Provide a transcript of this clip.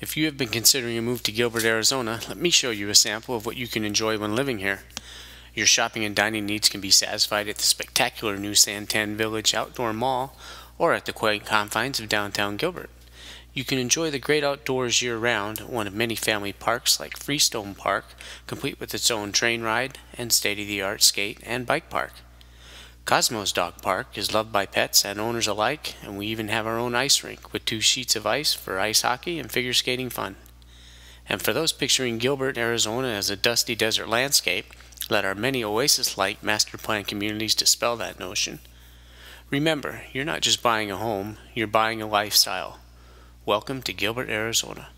If you have been considering a move to Gilbert, Arizona, let me show you a sample of what you can enjoy when living here. Your shopping and dining needs can be satisfied at the spectacular new Santan Village Outdoor Mall or at the quiet confines of downtown Gilbert. You can enjoy the great outdoors year-round, one of many family parks like Freestone Park, complete with its own train ride and state-of-the-art skate and bike park. Cosmos Dog Park is loved by pets and owners alike, and we even have our own ice rink with 2 sheets of ice for ice hockey and figure skating fun. And for those picturing Gilbert, Arizona as a dusty desert landscape, let our many oasis-like master plan communities dispel that notion. Remember, you're not just buying a home, you're buying a lifestyle. Welcome to Gilbert, Arizona.